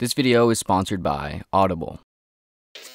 This video is sponsored by Audible.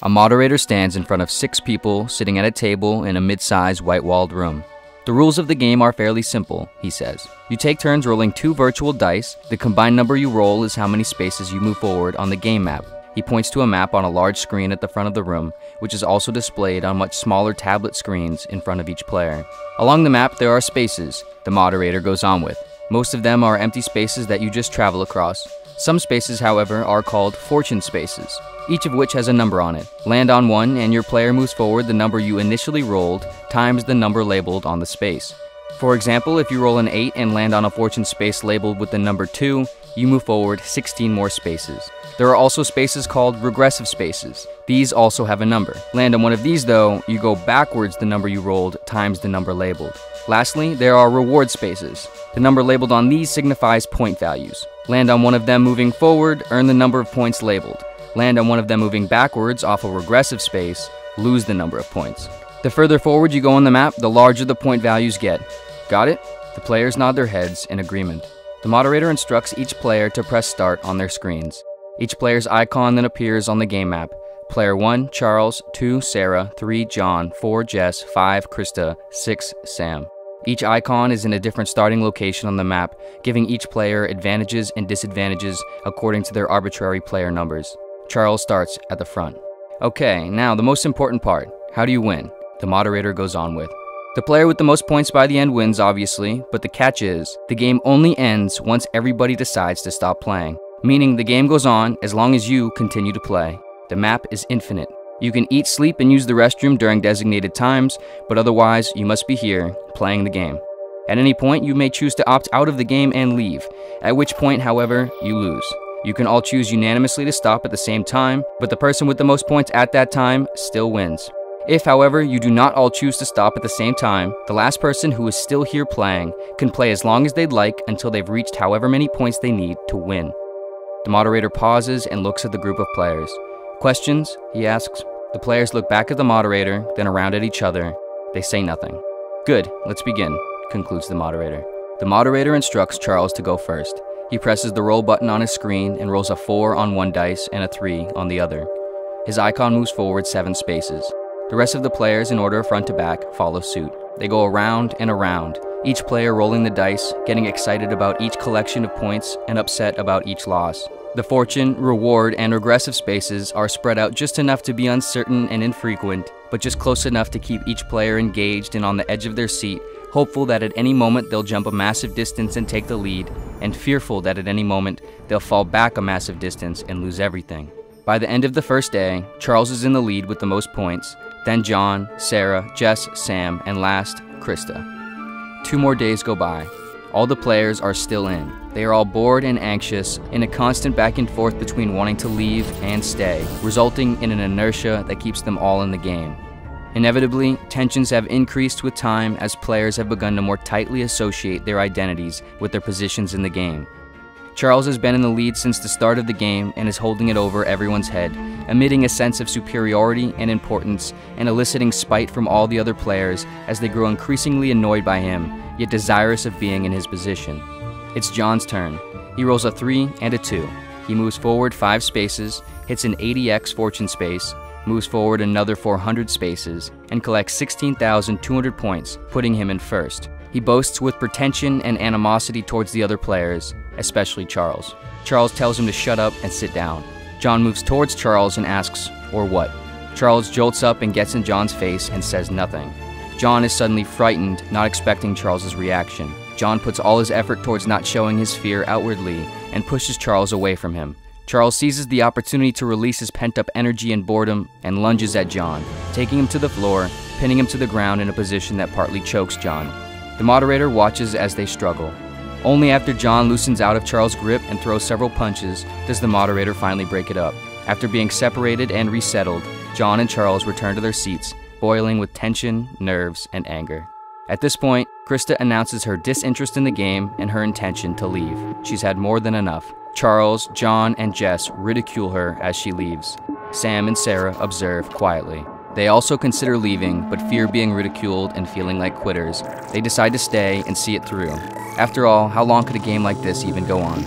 A moderator stands in front of 6 people sitting at a table in a mid-sized white-walled room. The rules of the game are fairly simple, he says. You take turns rolling 2 virtual dice. The combined number you roll is how many spaces you move forward on the game map. He points to a map on a large screen at the front of the room, which is also displayed on much smaller tablet screens in front of each player. Along the map there are spaces, the moderator goes on with. Most of them are empty spaces that you just travel across. Some spaces, however, are called fortune spaces, each of which has a number on it. Land on one and your player moves forward the number you initially rolled times the number labeled on the space. For example, if you roll an 8 and land on a fortune space labeled with the number 2, you move forward 16 more spaces. There are also spaces called regressive spaces. These also have a number. Land on one of these though, you go backwards the number you rolled times the number labeled. Lastly, there are reward spaces. The number labeled on these signifies point values. Land on one of them moving forward, earn the number of points labeled. Land on one of them moving backwards off a regressive space, lose the number of points. The further forward you go on the map, the larger the point values get. Got it? The players nod their heads in agreement. The moderator instructs each player to press start on their screens. Each player's icon then appears on the game map. Player 1, Charles, 2, Sarah, 3, John, 4, Jess, 5, Krista, 6, Sam. Each icon is in a different starting location on the map, giving each player advantages and disadvantages according to their arbitrary player numbers. Charles starts at the front. Okay, now the most important part. How do you win? The moderator goes on with. The player with the most points by the end wins, obviously, but the catch is, the game only ends once everybody decides to stop playing. Meaning the game goes on as long as you continue to play. The map is infinite. You can eat, sleep, and use the restroom during designated times, but otherwise you must be here, playing the game. At any point, you may choose to opt out of the game and leave, at which point, however, you lose. You can all choose unanimously to stop at the same time, but the person with the most points at that time still wins. If, however, you do not all choose to stop at the same time, the last person who is still here playing can play as long as they'd like until they've reached however many points they need to win. The moderator pauses and looks at the group of players. Questions? He asks. The players look back at the moderator, then around at each other. They say nothing. Good, let's begin, concludes the moderator. The moderator instructs Charles to go first. He presses the roll button on his screen and rolls a 4 on one dice and a 3 on the other. His icon moves forward 7 spaces. The rest of the players, in order front to back, follow suit. They go around and around, each player rolling the dice, getting excited about each collection of points and upset about each loss. The fortune, reward, and regressive spaces are spread out just enough to be uncertain and infrequent, but just close enough to keep each player engaged and on the edge of their seat, hopeful that at any moment they'll jump a massive distance and take the lead, and fearful that at any moment they'll fall back a massive distance and lose everything. By the end of the first day, Charles is in the lead with the most points, then John, Sarah, Jess, Sam, and last, Krista. 2 more days go by. All the players are still in. They are all bored and anxious, in a constant back and forth between wanting to leave and stay, resulting in an inertia that keeps them all in the game. Inevitably, tensions have increased with time as players have begun to more tightly associate their identities with their positions in the game. Charles has been in the lead since the start of the game and is holding it over everyone's head, emitting a sense of superiority and importance and eliciting spite from all the other players as they grow increasingly annoyed by him, yet desirous of being in his position. It's John's turn. He rolls a 3 and a 2. He moves forward 5 spaces, hits an 80x fortune space, moves forward another 400 spaces, and collects 16,200 points, putting him in first. He boasts with pretension and animosity towards the other players, especially Charles. Charles tells him to shut up and sit down. John moves towards Charles and asks, "Or what?" Charles jolts up and gets in John's face and says nothing. John is suddenly frightened, not expecting Charles's reaction. John puts all his effort towards not showing his fear outwardly and pushes Charles away from him. Charles seizes the opportunity to release his pent-up energy and boredom and lunges at John, taking him to the floor, pinning him to the ground in a position that partly chokes John. The moderator watches as they struggle. Only after John loosens out of Charles' grip and throws several punches does the moderator finally break it up. After being separated and resettled, John and Charles return to their seats, boiling with tension, nerves, and anger. At this point, Krista announces her disinterest in the game and her intention to leave. She's had more than enough. Charles, John, and Jess ridicule her as she leaves. Sam and Sarah observe quietly. They also consider leaving, but fear being ridiculed and feeling like quitters. They decide to stay and see it through. After all, how long could a game like this even go on?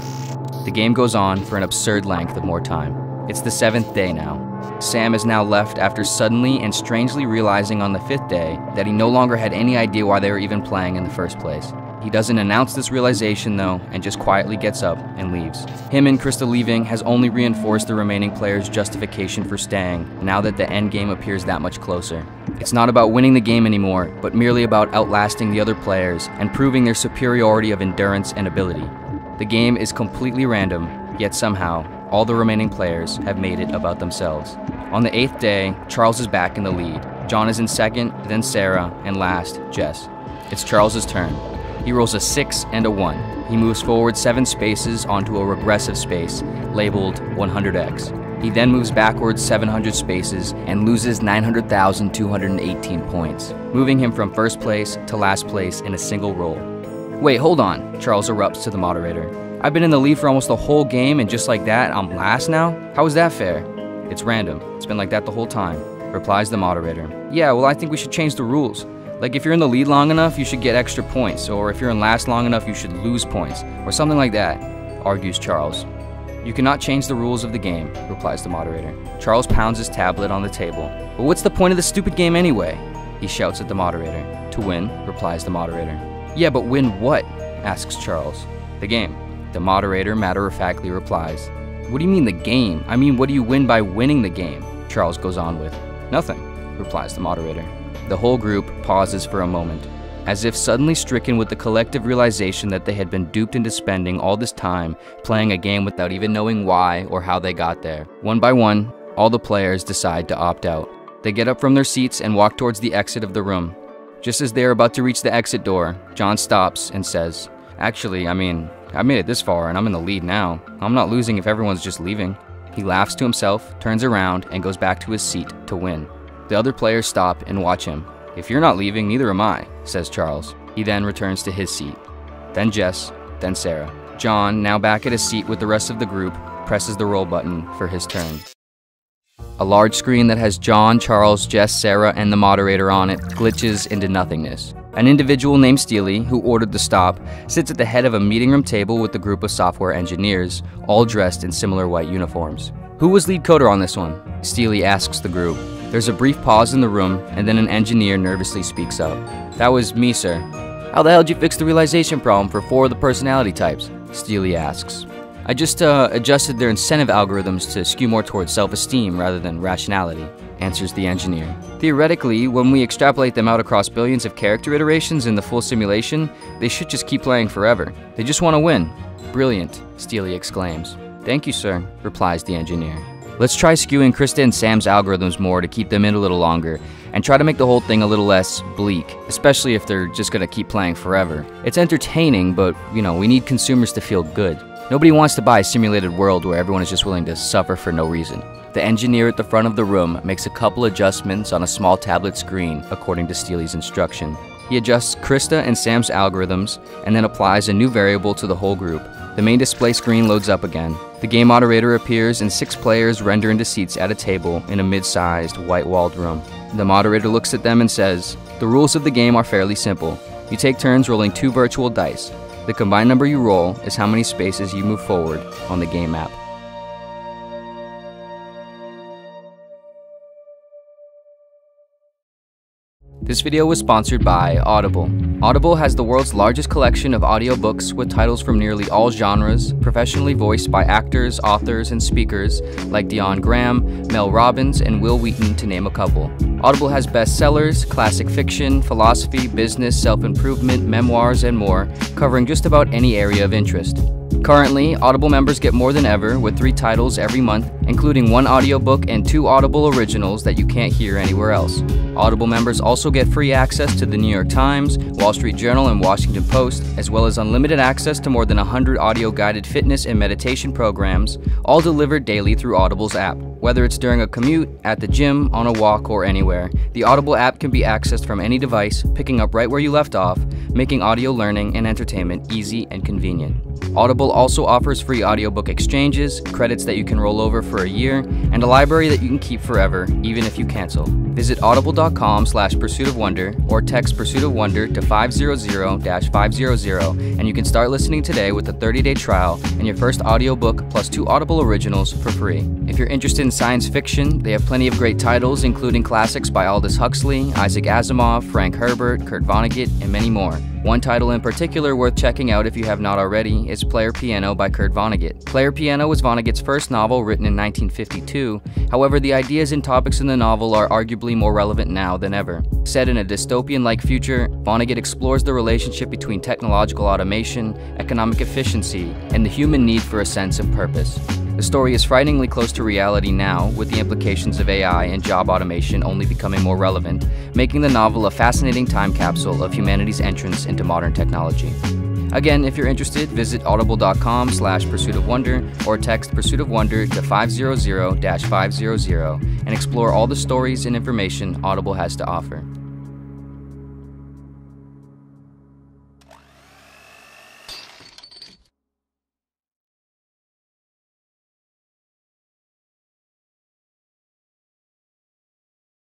The game goes on for an absurd length of more time. It's the seventh day now. Sam is now left after suddenly and strangely realizing on the fifth day that he no longer had any idea why they were even playing in the first place. He doesn't announce this realization though, and just quietly gets up and leaves. Him and Krista leaving has only reinforced the remaining players' justification for staying, now that the end game appears that much closer. It's not about winning the game anymore, but merely about outlasting the other players and proving their superiority of endurance and ability. The game is completely random, yet somehow, all the remaining players have made it about themselves. On the eighth day, Charles is back in the lead. John is in second, then Sarah, and last, Jess. It's Charles's turn. He rolls a 6 and a 1. He moves forward 7 spaces onto a regressive space, labeled 100x. He then moves backwards 700 spaces and loses 900,218 points, moving him from first place to last place in a single roll. "Wait, hold on," Charles erupts to the moderator. "I've been in the lead for almost the whole game and just like that, I'm last now? How is that fair?" "It's random. It's been like that the whole time," replies the moderator. "Yeah, well I think we should change the rules. Like if you're in the lead long enough, you should get extra points, or if you're in last long enough, you should lose points, or something like that," argues Charles. "You cannot change the rules of the game," replies the moderator. Charles pounds his tablet on the table. "But what's the point of this stupid game anyway?" he shouts at the moderator. "To win," replies the moderator. "Yeah, but win what?" asks Charles. "The game," the moderator matter-of-factly replies. "What do you mean the game? I mean, what do you win by winning the game?" Charles goes on with. "Nothing," replies the moderator. The whole group pauses for a moment, as if suddenly stricken with the collective realization that they had been duped into spending all this time playing a game without even knowing why or how they got there. One by one, all the players decide to opt out. They get up from their seats and walk towards the exit of the room. Just as they are about to reach the exit door, John stops and says, "Actually, I mean, I made it this far and I'm in the lead now. I'm not losing if everyone's just leaving." He laughs to himself, turns around, and goes back to his seat to win. The other players stop and watch him. "If you're not leaving, neither am I," says Charles. He then returns to his seat. Then Jess, then Sarah. John, now back at his seat with the rest of the group, presses the roll button for his turn. A large screen that has John, Charles, Jess, Sarah, and the moderator on it glitches into nothingness. An individual named Steely, who ordered the stop, sits at the head of a meeting room table with a group of software engineers, all dressed in similar white uniforms. "Who was lead coder on this one?" Steely asks the group. There's a brief pause in the room, and then an engineer nervously speaks up. "That was me, sir." "How the hell did you fix the realization problem for 4 of the personality types?" Steely asks. "I just adjusted their incentive algorithms to skew more towards self-esteem rather than rationality," answers the engineer. "Theoretically, when we extrapolate them out across billions of character iterations in the full simulation, they should just keep playing forever. They just want to win." "Brilliant," Steely exclaims. "Thank you, sir," replies the engineer. "Let's try skewing Krista and Sam's algorithms more to keep them in a little longer, and try to make the whole thing a little less bleak, especially if they're just gonna keep playing forever. It's entertaining, but, you know, we need consumers to feel good. Nobody wants to buy a simulated world where everyone is just willing to suffer for no reason." The engineer at the front of the room makes a couple adjustments on a small tablet screen, according to Steely's instruction. He adjusts Krista and Sam's algorithms, and then applies a new variable to the whole group. The main display screen loads up again. The game moderator appears and 6 players render into seats at a table in a mid-sized, white-walled room. The moderator looks at them and says, "The rules of the game are fairly simple. You take turns rolling 2 virtual dice. The combined number you roll is how many spaces you move forward on the game map." This video was sponsored by Audible. Audible has the world's largest collection of audiobooks with titles from nearly all genres, professionally voiced by actors, authors, and speakers like Dion Graham, Mel Robbins, and Will Wheaton, to name a couple. Audible has bestsellers, classic fiction, philosophy, business, self-improvement, memoirs, and more, covering just about any area of interest. Currently, Audible members get more than ever with 3 titles every month, including 1 audiobook and 2 Audible originals that you can't hear anywhere else. Audible members also get free access to the New York Times, Wall Street Journal, and Washington Post, as well as unlimited access to more than 100 audio-guided fitness and meditation programs, all delivered daily through Audible's app. Whether it's during a commute, at the gym, on a walk, or anywhere, the Audible app can be accessed from any device, picking up right where you left off, making audio learning and entertainment easy and convenient. Audible also offers free audiobook exchanges, credits that you can roll over for a year, and a library that you can keep forever, even if you cancel. Visit audible.com/pursuitofwonder or text Pursuit of Wonder to 500-500 and you can start listening today with a 30-day trial and your first audiobook plus 2 Audible originals for free. If you're interested in science fiction, they have plenty of great titles, including classics by Aldous Huxley, Isaac Asimov, Frank Herbert, Kurt Vonnegut, and many more. One title in particular worth checking out if you have not already is Player Piano by Kurt Vonnegut. Player Piano was Vonnegut's first novel, written in 1952. However, the ideas and topics in the novel are arguably more relevant now than ever. Set in a dystopian-like future, Vonnegut explores the relationship between technological automation, economic efficiency, and the human need for a sense of purpose. The story is frighteningly close to reality now, with the implications of AI and job automation only becoming more relevant, making the novel a fascinating time capsule of humanity's entrance into modern technology. Again, if you're interested, visit audible.com/pursuitofwonder or text Pursuit of Wonder to 500-500 and explore all the stories and information Audible has to offer.